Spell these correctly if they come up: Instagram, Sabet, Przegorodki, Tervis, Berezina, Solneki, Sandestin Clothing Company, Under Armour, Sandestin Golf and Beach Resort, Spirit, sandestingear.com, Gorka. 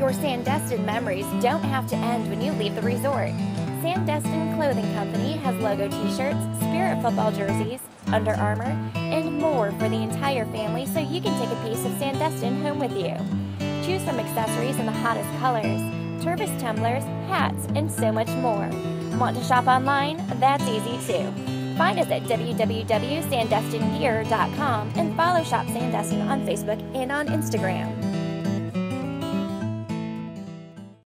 Your Sandestin memories don't have to end when you leave the resort. Sandestin Clothing Company has logo t-shirts, Spirit football jerseys, Under Armour, and more for the entire family, so you can take a piece of Sandestin home with you. Choose from accessories in the hottest colors, Tervis tumblers, hats, and so much more. Want to shop online? That's easy too. Find us at www.sandestingear.com and follow Shop Sandestin on Facebook and on Instagram.